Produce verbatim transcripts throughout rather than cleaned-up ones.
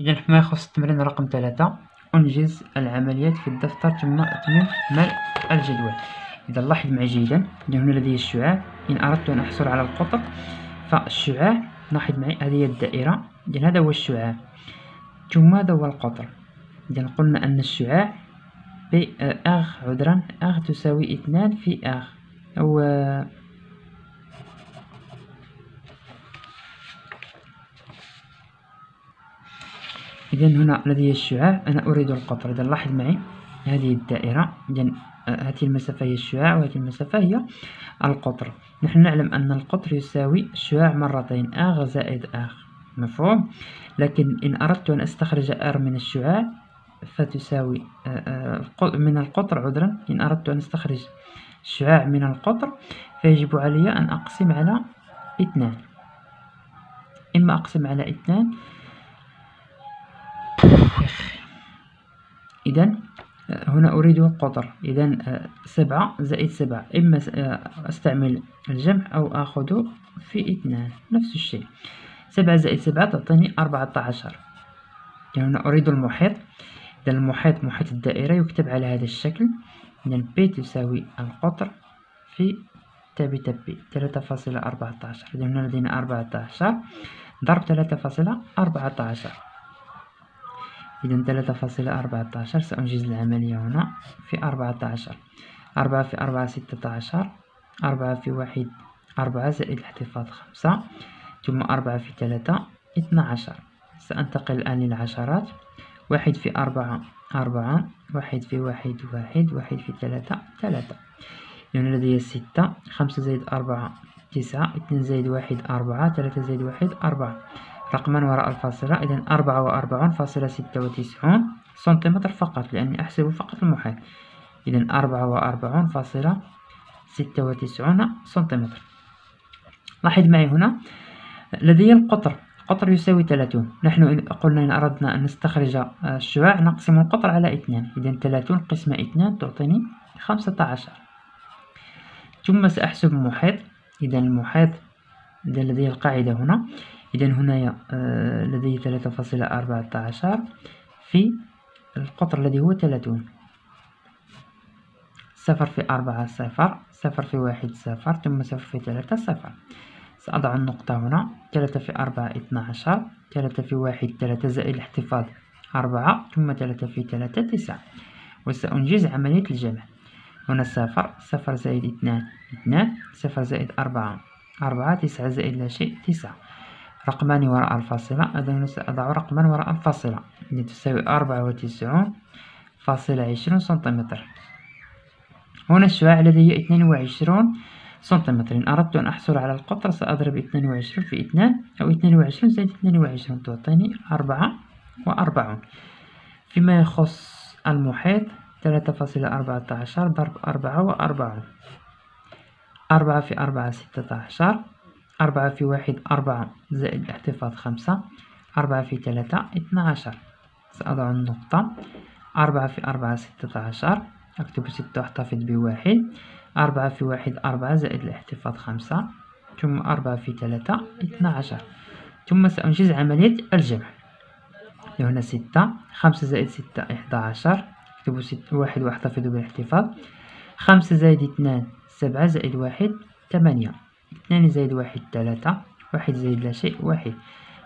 إذا حنا يخص التمرين رقم ثلاثة، أنجز العمليات في الدفتر ثم أتمم ملء الجدول. إذا لاحظ معي جيدا، هنا لدي الشعاع. إن أردت أن أحصل على القطر فالشعاع، لاحظ معي هذه الدائرة، إذا هذا هو الشعاع ثم هذا هو القطر. إذا قلنا أن الشعاع بي أغ عذرا أغ تساوي اثنان في أغ أو إذا هنا لدي الشعاع، أنا أريد القطر. إذا لاحظ معي هذه الدائرة، إذا هذه المسافة هي الشعاع وهذه المسافة هي القطر. نحن نعلم أن القطر يساوي الشعاع مرتين أغ زائد أغ، مفهوم. لكن إن أردت أن أستخرج أر من الشعاع فتساوي من القطر عذرا، إن أردت أن أستخرج الشعاع من القطر فيجب علي أن أقسم على اثنان، إما أقسم على اثنان. إذا هنا أريد القطر، إذا سبعة زائد سبعة، إما أستعمل الجمع أو أخذ في اثنان، نفس الشيء. سبعة زائد سبعة تعطيني أربعة عشر. هنا أريد المحيط، إذا المحيط محيط الدائرة يكتب على هذا الشكل، إذا بي تساوي القطر في تابتة بي ثلاثة فاصلة أربعة عشر. إذا هنا لدينا أربعة عشر ضرب ثلاثة فاصلة أربعة عشر، إذا ثلاثة فاصلة أربعة عشر. سأنجز العملية هنا في أربعة عشر، أربعة في أربعة ستة عشر، أربعة في واحد أربعة زائد الاحتفاظ خمسة، ثم أربعة في ثلاثة اثنا عشر. سأنتقل الآن للعشرات، واحد في أربعة أربعة، واحد في واحد واحد، واحد في ثلاثة ثلاثة. هنا لدي ستة، خمسة زائد أربعة تسعة، اثنين زائد واحد أربعة، ثلاثة زائد واحد أربعة. رقما وراء الفاصلة، إذا أربعة وأربعون فاصلة ستة وتسعون سنتيمتر فقط، لأني أحسب فقط المحيط. إذا أربعة وأربعون فاصلة ستة وتسعون سنتيمتر. لاحظ معي هنا لدي القطر، القطر يساوي ثلاثون. نحن إن قلنا إن أردنا أن نستخرج الشعاع نقسم القطر على اثنان، إذا ثلاثون قسمة اثنان تعطيني خمسة عشر. ثم سأحسب المحيط، إذا المحيط، إذا لدي القاعدة هنا، إذا هنا لدي ثلاثة فاصلة أربعة عشر في القطر الذي هو ثلاثون، صفر في أربعة صفر، صفر في واحد صفر، ثم صفر في ثلاثة صفر. سأضع النقطة هنا، ثلاثة في أربعة اثنا عشر، ثلاثة في واحد ثلاثة زائد الاحتفاظ أربعة، ثم ثلاثة في ثلاثة تسعة. وسأنجز عملية الجمع. هنا صفر، صفر زائد اثنان اثنان، صفر زائد أربعة أربعة، تسعة زائد لا شيء تسعة. رقمان وراء الفاصلة، إذا سأضع رقما وراء الفاصلة، اللي تساوي أربعة وتسعون فاصلة عشرون سنتيمتر. هنا الشعاع لدي اثنان وعشرون سنتيمتر، إن أردت أن أحصل على القطر سأضرب اثنان وعشرون في اثنان، أو اثنان وعشرون زائد اثنان وعشرون تعطيني أربعة وأربعون. فيما يخص المحيط، ثلاثة فاصلة أربعة عشر ضرب أربعة وأربعون، أربعة في أربعة ستة عشر، أربعة في واحد أربعة زائد الاحتفاظ خمسة، أربعة في ثلاثة اثنا عشر. سأضع النقطة، أربعة في أربعة ستة عشر، أكتب ستة واحتفظ بواحد، أربعة في واحد أربعة زائد الاحتفاظ خمسة، ثم أربعة في ثلاثة اثنا عشر. ثم سأنجز عملية الجمع. هنا ستة، خمسة زائد ستة إحدى عشر، أكتب ستة واحد واحتفظ بالاحتفاظ، خمسة زائد اثنان سبعة زائد واحد ثمانية، اثنان زائد واحد ثلاثة، واحد زائد لا شيء واحد.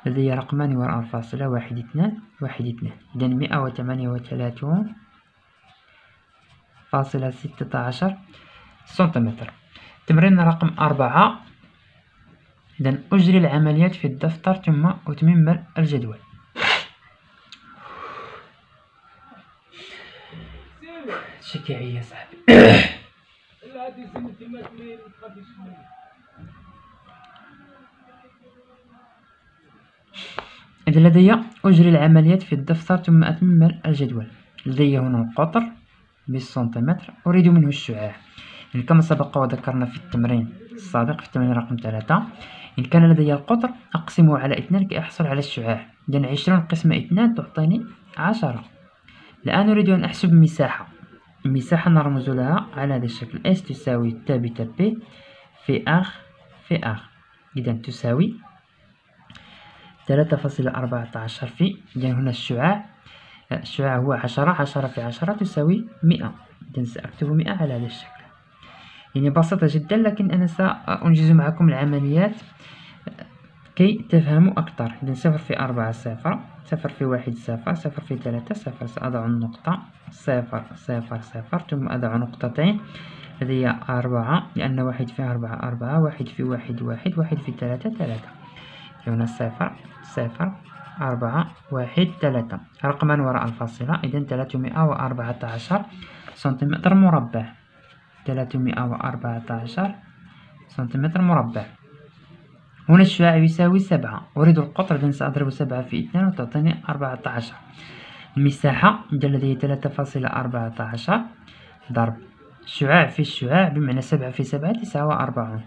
لدي رقمان وراء الفاصلة، واحد اثنان واحد اثنان. إذا مئة وثمانية وثلاثون فاصلة ستة عشر سنتيمتر. تمرين رقم أربعة، إذا أجري العمليات في الدفتر ثم أتمم ملء الجدول. شكيعي يا صاحبي. إذا لدي أجري العمليات في الدفتر ثم أتمم الجدول. لدي هنا القطر بالسنتيمتر، أريد منه الشعاع. إن كما سبق وذكرنا في التمرين السابق في التمرين رقم ثلاثة، إن كان لدي القطر أقسمه على اثنان كي أحصل على الشعاع، إذا عشرون قسمة اثنان تعطيني عشرة. الآن أريد أن أحسب مساحة، المساحة نرمز لها على هذا الشكل، إس تساوي تابتة بي في أغ في أغ، إذا تساوي ثلاثة فاصلة أربعة عشر في، إذن هنا الشعاع الشعاع هو عشرة، عشرة في عشرة تساوي مئة، إذن سأكتب مئة على هذا الشكل. يعني بسيطة جدا، لكن أنا سأنجز معكم العمليات كي تفهموا أكثر. إذن صفر في أربعة صفر، صفر في واحد صفر، صفر في ثلاثة صفر، سأضع النقطة صفر صفر صفر ثم أضع نقطتين، هذه هي أربعة لأن واحد في أربعة أربعة، واحد في واحد واحد، واحد في ثلاثة ثلاثة. هنا صفر صفر أربعة واحد ثلاثة، رقما وراء الفاصلة، إذن ثلاثمائة وأربعة عشر سنتيمتر مربع، ثلاثمائة وأربعة عشر سنتيمتر مربع. هنا الشعاع يساوي سبعة، أريد القطر، إذن سأضرب سبعة في اثنين وتعطيني أربعة عشر. المساحة إذن لدي ثلاثة فاصلة أربعة عشر ضرب شعاع في الشعاع، بمعنى سبعة في سبعة تساوي أربعون،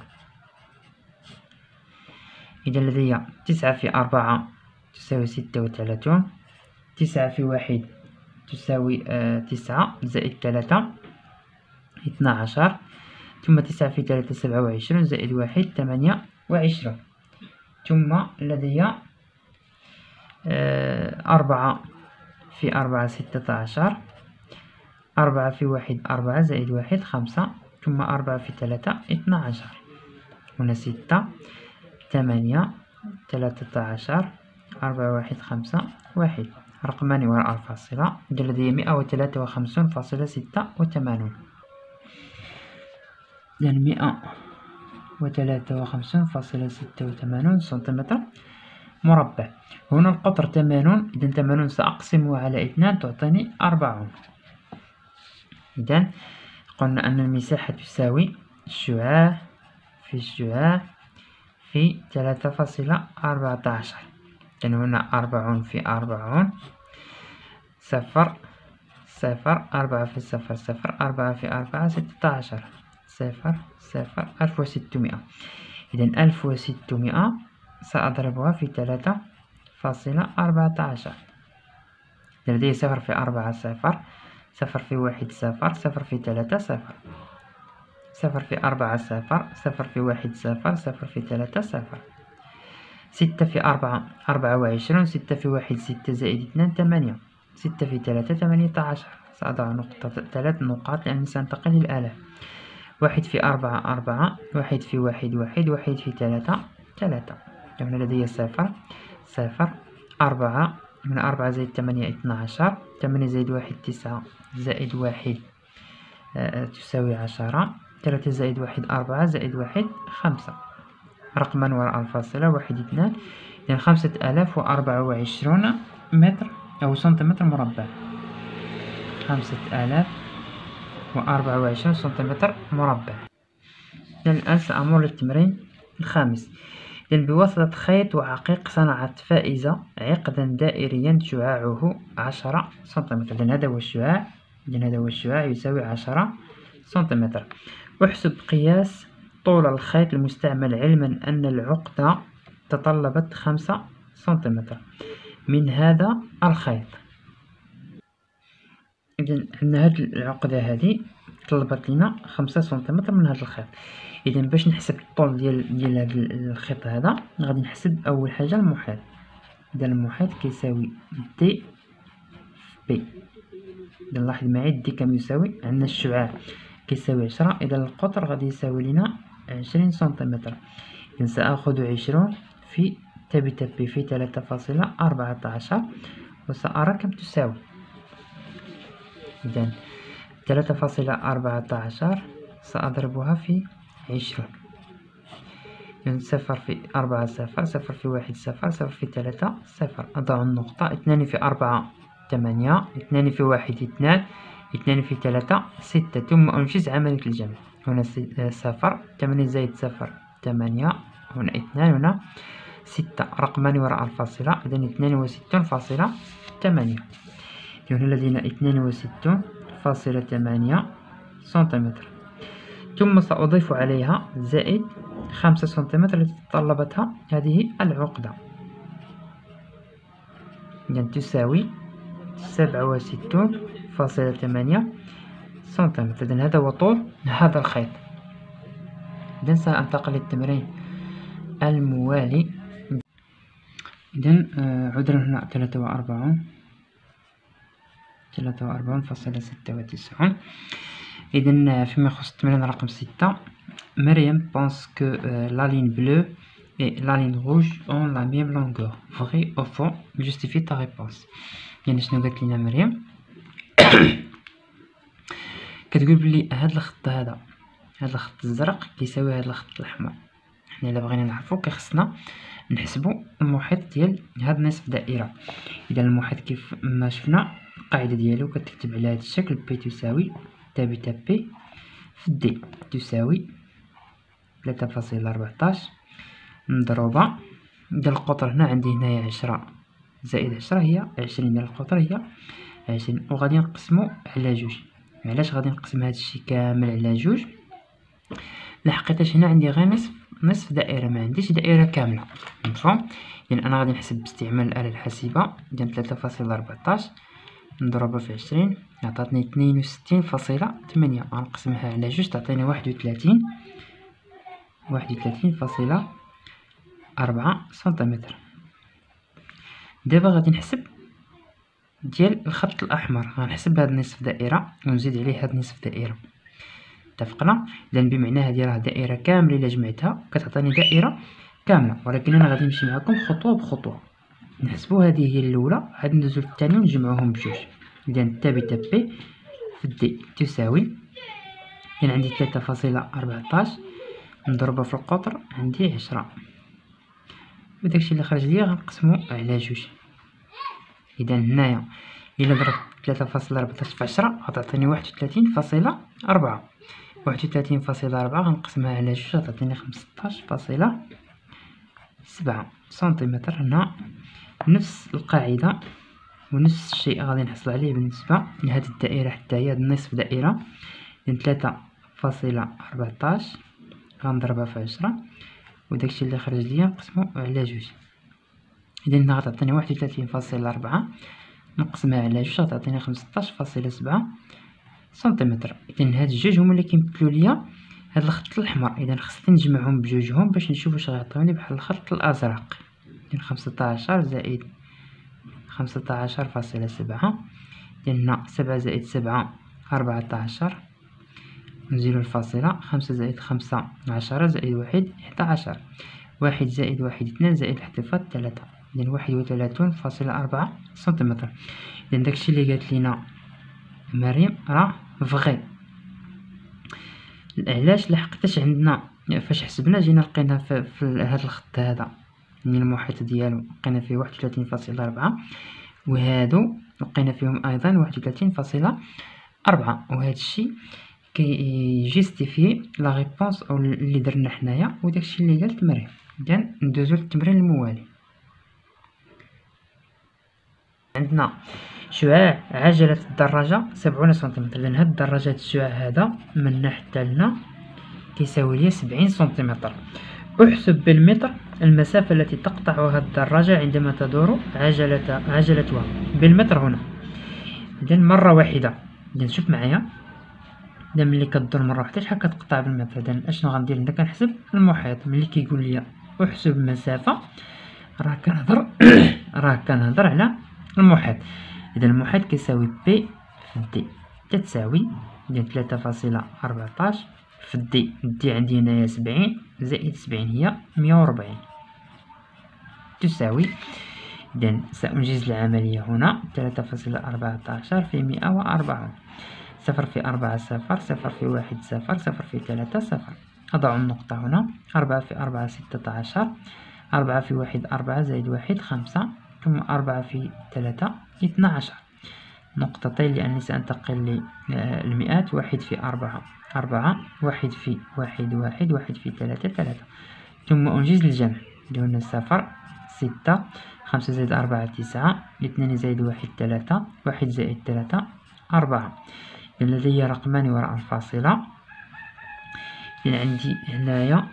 إذا لدي تسعة في أربعة تساوي ستة وثلاثون، تسعة في واحد تساوي آه تسعة زائد ثلاثة اثنا عشر، ثم تسعة في ثلاثة سبعة وعشرون زائد واحد ثمانية وعشرون، ثم لدي آه أربعة في أربعة ستة عشر، أربعة في واحد أربعة زائد واحد خمسة، ثم أربعة في ثلاثة اثنا عشر. هنا ستة ثمانية ثلاثة عشر أربعة واحد خمسة واحد، رقمان وراء الفاصلة، إذن لدي مئة وثلاثة وخمسون فاصلة ستة وثمانون، إذن مئة وثلاثة وخمسون فاصلة ستة وثمانون سنتيمتر مربع. هنا القطر ثمانون، إذن ثمانون سأقسمه على اثنان تعطيني أربعون. إذن قلنا أن المساحة تساوي الشعاع في الشعاع في ثلاثة فاصلة أربعة عشر، إذن هنا أربعون في أربعون، صفر صفر أربعة في صفر صفر، أربعة في أربعة ستة عشر، صفر صفر ألف وستمائة. إذن ألف وستمائة سأضربها في ثلاثة فاصلة أربعة عشر، إذن لدي صفر في أربعة صفر، صفر في واحد صفر، صفر في ثلاثة صفر، صفر في أربعة صفر، صفر في واحد صفر، صفر في ثلاثة صفر، ستة في أربعة أربعة وعشرون، ستة في واحد ستة زائد اثنان ثمانية، ستة في ثلاثة ثمانية عشر، سأضع نقطة ثلاث نقاط لأنني سأنتقل للآلاف، واحد في أربعة أربعة، واحد في واحد واحد، واحد في ثلاثة ثلاثة. هنا لدي صفر صفر أربعة، من أربعة زائد ثمانية اثنا عشر، ثمانية زائد واحد تسعة زائد واحد أه تساوي عشرة، ثلاثة زائد واحد أربعة زائد واحد خمسة، رقما وراء الفاصلة واحد اثنان، إذن خمسة آلاف وأربعة وعشرون متر أو سنتيمتر مربع، خمسة آلاف وأربعة وعشرون سنتيمتر مربع. إذن الآن سأمر للتمرين الخامس. إذن بواسطة خيط وعقيق صنعت فائزة عقدا دائريا شعاعه عشرة سنتيمتر، إذن هذا هو الشعاع، إذن هذا هو الشعاع يساوي عشرة سنتيمتر. احسب قياس طول الخيط المستعمل، علما أن العقدة تطلبت خمسة سنتيمتر من هذا الخيط. إذن أن هذه العقدة هذه طلبت لنا خمسة سنتيمتر من هذا الخيط. إذن باش نحسب الطول ديال ديال هذا الخيط هذا، غادي نحسب أول حاجة المحيط. إذن المحيط كيساوي دي بي. إذن لاحظ معي دي كم يساوي، عندنا الشعاع كيساوي عشرة، إذا القطر غادي يساوي لنا عشرين سنتيمتر، إذا سأخذ عشرون في تبي تبي في ثلاثة فاصلة أربعة عشر وسأرى كم تساوي. إذا ثلاثة فاصلة أربعة عشر سأضربها في عشرون، إذا صفر في أربعة صفر، صفر في واحد صفر، صفر في ثلاثة صفر، أضع النقطة، اثنان في أربعة ثمانية، اثنان في واحد اثنان، اثنان في ثلاثة ستة، ثم أنجز عملية الجمع. هنا صفر ثمانية زائد صفر ثمانية، هنا اثنان، هنا ستة، رقمان وراء الفاصلة، إذن اثنان وستون فاصلة ثمانية. هنا لدينا اثنان وستون فاصلة ثمانية سنتيمتر، ثم سأضيف عليها زائد خمسة سنتيمتر التي طلبتها هذه العقدة، إذن تساوي سبعة وستون فاصلة ثمانية سنتيمتر. إذن هذا هو طول هذا الخيط. إذن سأنتقل للتمرين الموالي. إذن عذرا هنا ثلاثة وأربعون ثلاثة وأربعون فاصلة ستة وتسعون. إذن فيما يخص التمرين رقم ستة، مريم pense que la ligne bleue et la ligne rouge ont la même longueur. Vrai ou faux? Justifie ta réponse. يعني شنو قالت لنا مريم؟ كتقول بلي هاد الخط هذا هاد الخط الزرق كيساوي هاد الخط الأحمر. حنا إلا بغينا نعرفو كيخصنا نحسبو المحيط ديال هاد نصف دائرة. إذا المحيط كيف ما شفنا القاعدة ديالو كتكتب على هاد الشكل، بي تساوي تابتا بي في دي تساوي ثلاثة فاصلة أربعطاش مضروبة. إذا القطر هنا عندي هنايا عشرة زائد عشرة هي عشرين، ديال القطر هي عشرين، وغادي نقسمو على جوج. علاش غادي نقسم هادشي كامل على جوج؟ لحقيتاش هنا عندي غير نصف نصف دائره، ما عنديش دائره كامله، مفهوم؟ يعني انا غادي نحسب باستعمال الاله الحاسبه. اذا ثلاثة فاصلة أربعطاش مضروبه في عشرين عطاتني اثنين وستين فاصلة ثمانية، غنقسمها على جوج تعطيني واحد وثلاثين واحد وثلاثين فاصلة أربعة سنتيمتر. دابا غادي نحسب ديال الخط الاحمر، غنحسب هاد نصف دائره ونزيد عليه هاد نصف دائره. اتفقنا؟ اذا بمعنى هذه راه دائره كامله الا جمعتها كتعطيني دائره كامله، ولكن انا غادي نمشي معكم خطوه بخطوه. نحسبوا هذه هي الاولى، عاد ندوزو للثانيه ونجمعوهم بجوج. اذا تابي تابي في دي تساوي، يعني عندي ثلاثة فاصلة أربعطاش مضروبه في القطر عندي عشرة، وداكشي اللي خرج ليا غنقسمو على جوج. اذا هنايا الا ضربت ثلاثة فاصلة أربعطاش في عشرة غتعطيني واحد وثلاثين فاصلة أربعة، واحد وثلاثين فاصلة أربعة غنقسمها على جوج غتعطيني خمسطاش فاصلة سبعة سنتيمتر. هنا نفس القاعدة ونفس الشيء غادي نحصل عليه بالنسبة لهاد الدائرة حتى هي نصف دائرة. إذن ثلاثة فاصلة أربعطاش غنضربها في عشرة، وداكشي اللي خرج ليا نقسمو على جوج. إذن هنا غتعطيني واحد وثلاثين فاصلة أربعة نقسمها على جوج غتعطيني خمسطاش فاصلة سبعة سنتيمتر. إذن هاد الجوج هما اللي كيمثلوا ليا هاد الخط الأحمر، إذن خصني نجمعهم بجوجهم باش نشوف واش غيعطيوني بحال الخط الأزرق. إذن خمسطاش زائد خمسطاش فاصلة سبعة، إذن هنا سبعة زائد سبعة أربعطاش، نزيلو الفاصلة، خمسة زائد خمسة عشرة زائد واحد إحداعشر، واحد زائد واحد اثنان زائد الاحتفاظ ثلاثة، إذن واحد وثلاثون فاصلة أربعة سنتيمتر. إذن داكشي اللي قالت لينا مريم راه فغي. علاش؟ لحقتاش عندنا فاش حسبنا جينا لقينا في, في هذا الخط هذا من المحيط ديالو لقينا فيه واحد وثلاثين فاصلة أربعة، وهادو لقينا فيهم أيضا واحد وثلاثين فاصلة أربعة، وهادشي كي جيستيفي لا ريبونس أو اللي درنا حنايا وداكشي اللي قالت مريم. إذن ندوزو للتمرين الموالي. عندنا شعاع عجلة الدراجة سبعون سنتيمتر، لأن هاد الدراجة الشعاع هذا من هنا حتى لهنا كيساوي ليا سبعين سنتيمتر. أحسب بالمتر المسافة التي تقطعها الدراجة عندما تدور عجلة عجلتها بالمتر هنا. إذا مرة واحدة، إذا شوف معايا، إذا ملي كدور مرة واحدة شحال كتقطع بالمتر؟ إذا أشنو غندير هنا؟ كنحسب المحيط. ملي كيقول ليا أحسب المسافة راه كنهضر راه كنهضر على المحيط. إذا المحيط كيساوي بي في دي تساوي ثلاثة فاصلة أربعطاش في دي، دي عندي هنايا سبعين زائد سبعين هي مية وربعين تساوي. إذا سأنجز العملية هنا، ثلاثة فاصلة أربعطاش في مئة وأربعة، صفر في أربعة صفر، صفر في واحد صفر، صفر في ثلاثة صفر. أضع النقطة هنا، أربعة في أربعة ستة عشر، أربعة في واحد أربعة زائد واحد خمسة، ثم أربعة في ثلاثة اثنا عشر. نقطتين لأنني سأنتقل للمئات، واحد في أربعة أربعة، واحد في واحد واحد، واحد في ثلاثة ثلاثة، ثم أنجز الجمع. دون الصفر ستة، خمسة زائد أربعة تسعة، اثنين زائد واحد ثلاثة، واحد زائد ثلاثة أربعة. لدي رقمان وراء الفاصلة، عندي هنايا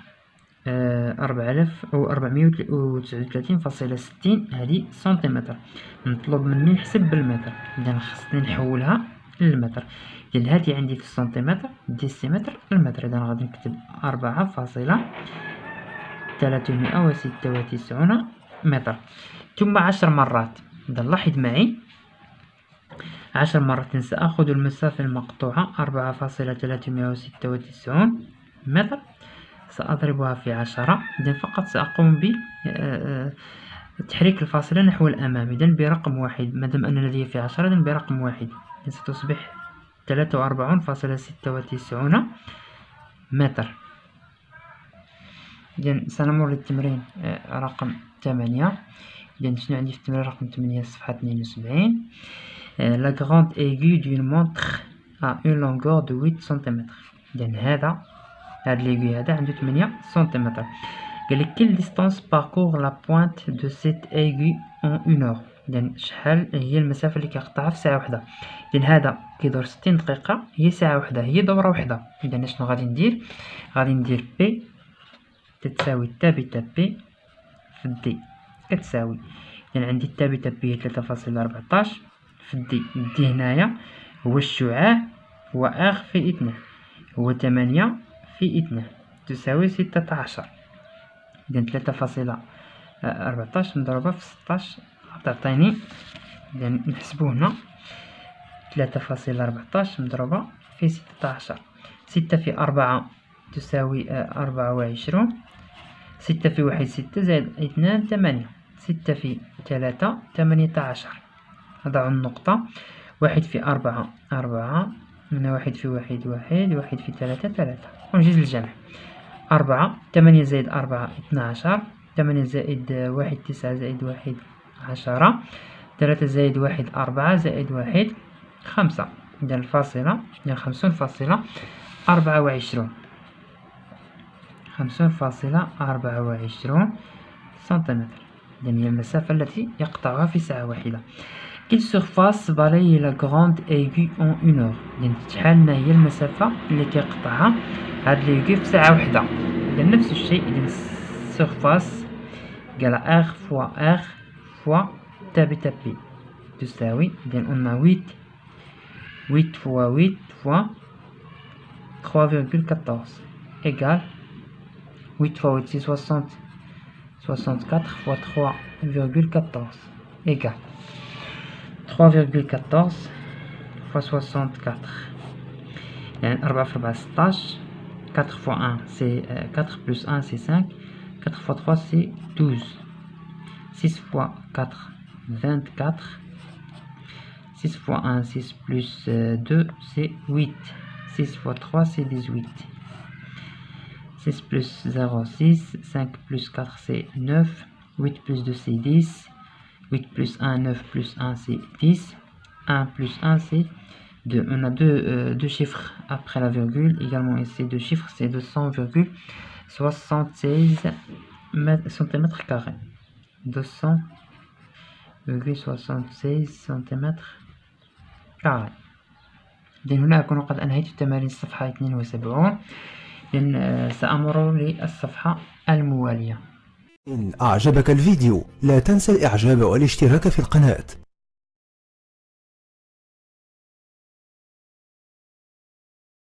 أربعة آلاف أو أربعمائة وتسعة وثلاثين فاصلة ستين هذه سنتيمتر. مطلوب مني نحسب بالمتر، إذا خصني نحولها للمتر. إذا هذه عندي في السنتيمتر ديسيمتر المتر، إذا غادي نكتب أربعة فاصلة ثلاثمائة وستة وتسعون متر، ثم عشر مرات. إذا لاحظ معي عشر مرات. سأخذ المسافة المقطوعة أربعة فاصلة ثلاثمائة وستة وتسعون متر، سأضربها في عشرة. إذا فقط سأقوم بتحريك الفاصلة نحو الأمام، إذا برقم واحد، مادام أن لدي في عشرة إذا برقم واحد، إذا ستصبح ثلاثة وأربعون فاصلة ستة وتسعون متر. إذا سنمر للتمرين رقم ثمانية. إذا شنو عندي في التمرين رقم ثمانية؟ صفحة اثنين وسبعين. La grande aiguille d'une montre à une longueur de huit سنتيمتر. إذا هذا هاد ليغي هذا عنده ثمانية سنتيمتر. قالك كل ديستانس باركور لا بوينت دو سيت ايغي اون اون اور. إذا شحال هي المسافة اللي كيقطعها في ساعة واحدة؟ إذا هذا كيدور ستين دقيقة، هي ساعة واحدة، هي دورة واحدة. إذا شنو غادي ندير؟ غادي ندير بي تتساوي تابيتا بي في دي كتساوي. إذا عندي تابيتا بي ثلاثة فاصلة أربعطاش في دي. دي هنايا هو الشعاع، هو اخ في اثنين، هو ثمانية في اثنين تساوي ستة عشر. إذا ثلاثة فاصلة أربعطاش مضروبة في ستطاش تعطيني. إذا نحسبو هنا ثلاثة فاصلة أربعطاش مضروبة في ستة عشر، ستة في أربعة تساوي أربعة وعشرون، ستة في واحد ستة زائد اثنان ثمانية، ستة في ثلاثة ثمانية عشر. أضع النقطة. واحد في أربعة أربعة، من واحد في واحد واحد، واحد في ثلاثة ثلاثة، ونجيز الجمع. أربعة ثمانية زائد أربعة اثنا عشر، ثمانية زائد واحد تسعة زائد واحد عشرة، ثلاثة زائد واحد أربعة زائد واحد خمسة. إذا الفاصلة هي خمسون فاصلة أربعة وعشرون، خمسون فاصلة أربعة وعشرون سنتيمتر. إذا هي المسافة التي يقطعها في ساعة واحدة. كل سرفاس بالي لا غروند ايغي اون اون اور. إذا شحال هي المسافة اللي كيقطعها هاد ليغي في ساعة واحدة؟ إذا نفس الشيء. إذا سرفاس قال ار فوا ار فوا تابيتا بي تساوي. إذا عندنا ثمانية ثمانية فوا ثمانية فوا ثلاثة فاصلة أربعطاش إيكال ثمانية فوا ثمانية سي ستين أربعة وستين فوا ثلاثة فاصلة أربعطاش إيكال ثلاثة فاصلة أربعطاش فوا أربعة وستين. يعني أربعة في أربعة ستطاش، أربعة فوا واحد سي أربعة بلس واحد سي خمسة، أربعة فوا ثلاثة سي اثنا عشر، ستة فوا أربعة أربعة وعشرين، ستة فوا واحد ستة بلس اثنين سي ثمانية، ستة فوا ثلاثة سي ثمانية عشر، ستة بلس صفر ستة، خمسة بلس أربعة سي تسعة، ثمانية بلس اثنين سي عشرة، huit plus un, neuf plus un c'est dix, un plus un c'est deux. On a deux, euh, deux chiffres après la virgule également, et ces deux chiffres c'est deux cents virgule soixante-seize centimètres carrés, deux cents virgule soixante-seize centimètres carrés. إذن هنا أكون قد أنهيت التمارين الصفحة اثنين وسبعين. إذن سأمر للصفحة الموالية. إن أعجبك الفيديو لا تنسى الإعجاب والاشتراك في القناة.